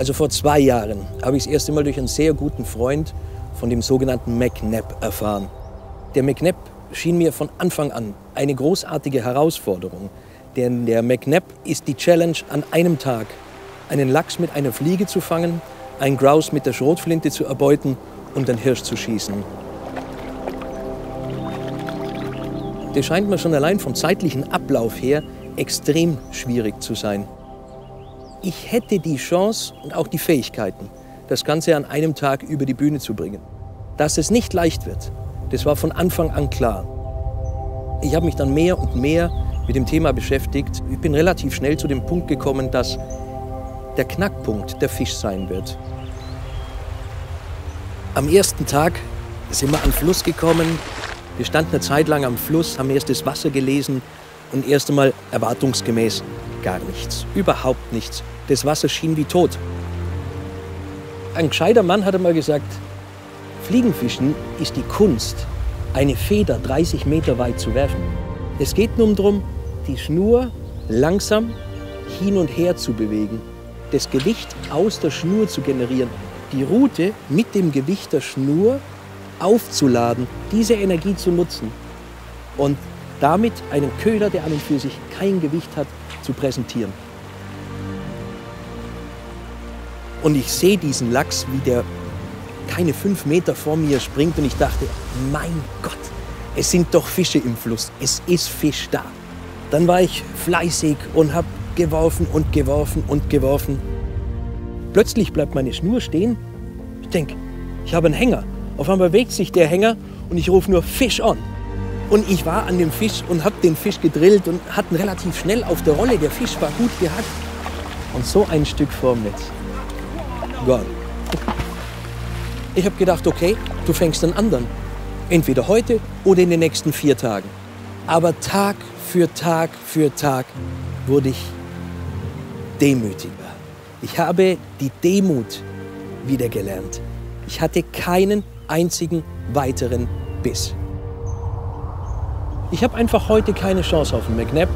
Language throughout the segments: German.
Also vor 2 Jahren habe ich das erste Mal durch einen sehr guten Freund von dem sogenannten Macnab erfahren. Der Macnab schien mir von Anfang an eine großartige Herausforderung. Denn der Macnab ist die Challenge, an einem Tag einen Lachs mit einer Fliege zu fangen, einen Grouse mit der Schrotflinte zu erbeuten und einen Hirsch zu schießen. Das scheint mir schon allein vom zeitlichen Ablauf her extrem schwierig zu sein. Ich hätte die Chance und auch die Fähigkeiten, das Ganze an einem Tag über die Bühne zu bringen. Dass es nicht leicht wird, das war von Anfang an klar. Ich habe mich dann mehr und mehr mit dem Thema beschäftigt. Ich bin relativ schnell zu dem Punkt gekommen, dass der Knackpunkt der Fisch sein wird. Am ersten Tag sind wir an den Fluss gekommen. Wir standen eine Zeit lang am Fluss, haben erst das Wasser gelesen und erst einmal erwartungsgemäß gar nichts, überhaupt nichts. Das Wasser schien wie tot. Ein gescheiter Mann hat einmal gesagt, Fliegenfischen ist die Kunst, eine Feder 30 Meter weit zu werfen. Es geht nun darum, die Schnur langsam hin und her zu bewegen, das Gewicht aus der Schnur zu generieren, die Rute mit dem Gewicht der Schnur aufzuladen, diese Energie zu nutzen und damit einen Köder, der an und für sich kein Gewicht hat, zu präsentieren. Und ich sehe diesen Lachs, wie der keine 5 Meter vor mir springt und ich dachte, mein Gott, es sind doch Fische im Fluss, es ist Fisch da. Dann war ich fleißig und habe geworfen und geworfen und geworfen. Plötzlich bleibt meine Schnur stehen. Ich denke, ich habe einen Hänger. Auf einmal bewegt sich der Hänger und ich rufe nur Fish on. Und ich war an dem Fisch und habe den Fisch gedrillt und hatten relativ schnell auf der Rolle. Der Fisch war gut gehackt. Und so ein Stück vorm Netz. Gone. Ich habe gedacht, okay, du fängst einen anderen. Entweder heute oder in den nächsten 4 Tagen. Aber Tag für Tag für Tag wurde ich demütiger. Ich habe die Demut wieder gelernt. Ich hatte keinen einzigen weiteren Biss. Ich habe einfach heute keine Chance auf den Macnab,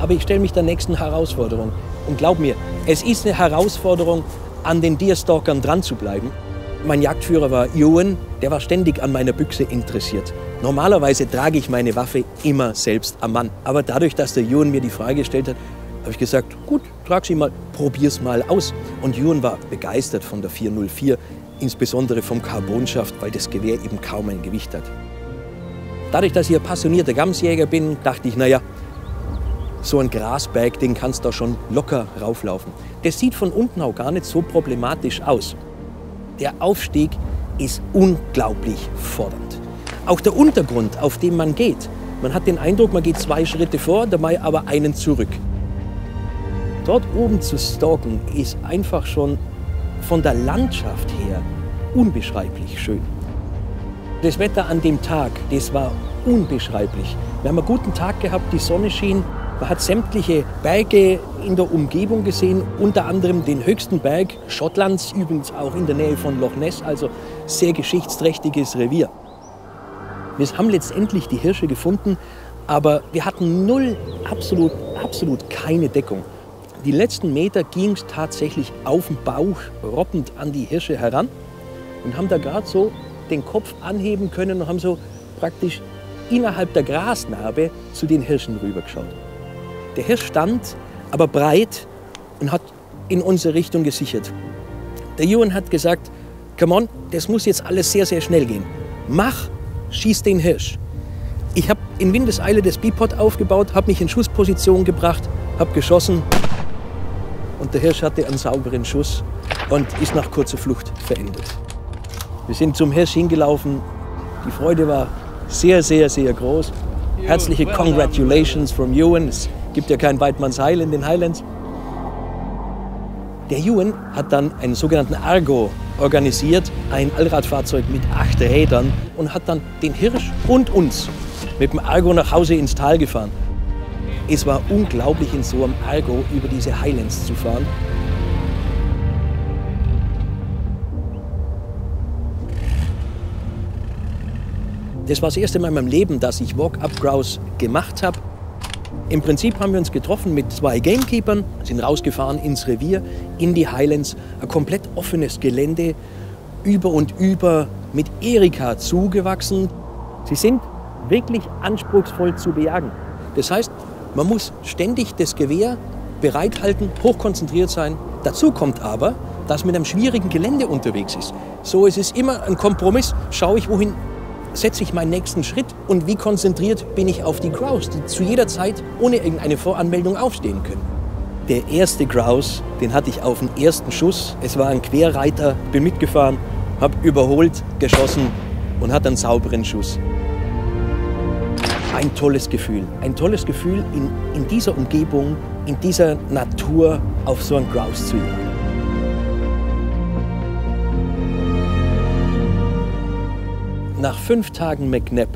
aber ich stelle mich der nächsten Herausforderung. Und glaub mir, es ist eine Herausforderung, an den Deerstalkern dran zu bleiben. Mein Jagdführer war Ewan, der war ständig an meiner Büchse interessiert. Normalerweise trage ich meine Waffe immer selbst am Mann. Aber dadurch, dass der Ewan mir die Frage gestellt hat, habe ich gesagt, gut, trag sie mal, probier's mal aus. Und Ewan war begeistert von der 404, insbesondere vom Carbonschaft, weil das Gewehr eben kaum ein Gewicht hat. Dadurch, dass ich ein passionierter Gamsjäger bin, dachte ich, naja, so ein Grasberg, den kannst du schon locker rauflaufen. Das sieht von unten auch gar nicht so problematisch aus. Der Aufstieg ist unglaublich fordernd. Auch der Untergrund, auf dem man geht. Man hat den Eindruck, man geht 2 Schritte vor, dabei aber einen zurück. Dort oben zu stalken ist einfach schon von der Landschaft her unbeschreiblich schön. Das Wetter an dem Tag, das war unbeschreiblich. Wir haben einen guten Tag gehabt, die Sonne schien. Man hat sämtliche Berge in der Umgebung gesehen, unter anderem den höchsten Berg Schottlands, übrigens auch in der Nähe von Loch Ness, also sehr geschichtsträchtiges Revier. Wir haben letztendlich die Hirsche gefunden, aber wir hatten absolut keine Deckung. Die letzten Meter ging es tatsächlich auf dem Bauch robbend an die Hirsche heran und haben da gerade so den Kopf anheben können und haben so praktisch innerhalb der Grasnarbe zu den Hirschen rübergeschaut. Der Hirsch stand aber breit und hat in unsere Richtung gesichert. Der Johan hat gesagt, come on, das muss jetzt alles sehr, sehr schnell gehen. Mach, schieß den Hirsch. Ich habe in Windeseile das Bipod aufgebaut, habe mich in Schussposition gebracht, habe geschossen und der Hirsch hatte einen sauberen Schuss und ist nach kurzer Flucht verendet. Wir sind zum Hirsch hingelaufen, die Freude war sehr, sehr, sehr groß. Herzliche Congratulations from Ewan. Es gibt ja kein Weidmanns Heil in den Highlands. Der Ewan hat dann einen sogenannten Argo organisiert, ein Allradfahrzeug mit 8 Rädern und hat dann den Hirsch und uns mit dem Argo nach Hause ins Tal gefahren. Es war unglaublich, in so einem Argo über diese Highlands zu fahren. Das war das erste Mal in meinem Leben, dass ich Walk-Up-Grouse gemacht habe. Im Prinzip haben wir uns getroffen mit zwei Gamekeepern, sind rausgefahren ins Revier, in die Highlands, ein komplett offenes Gelände, über und über mit Erika zugewachsen. Sie sind wirklich anspruchsvoll zu bejagen. Das heißt, man muss ständig das Gewehr bereithalten, hochkonzentriert sein. Dazu kommt aber, dass man mit einem schwierigen Gelände unterwegs ist. So ist es immer ein Kompromiss, schaue ich wohin, setze ich meinen nächsten Schritt und wie konzentriert bin ich auf die Grouse, die zu jeder Zeit ohne irgendeine Voranmeldung aufstehen können. Der erste Grouse, den hatte ich auf den ersten Schuss. Es war ein Querreiter, bin mitgefahren, habe überholt, geschossen und hatte einen sauberen Schuss. Ein tolles Gefühl in dieser Umgebung, in dieser Natur auf so einen Grouse zu jagen. Nach 5 Tagen Macnab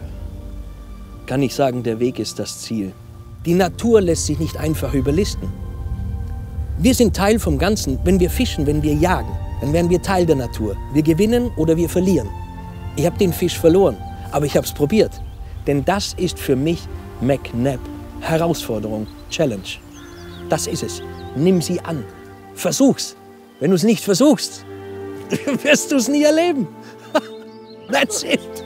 kann ich sagen, der Weg ist das Ziel. Die Natur lässt sich nicht einfach überlisten. Wir sind Teil vom Ganzen. Wenn wir fischen, wenn wir jagen, dann werden wir Teil der Natur. Wir gewinnen oder wir verlieren. Ich habe den Fisch verloren, aber ich habe es probiert. Denn das ist für mich Macnab. Herausforderung, Challenge. Das ist es. Nimm sie an. Versuch's. Wenn du es nicht versuchst, wirst du es nie erleben. That's it.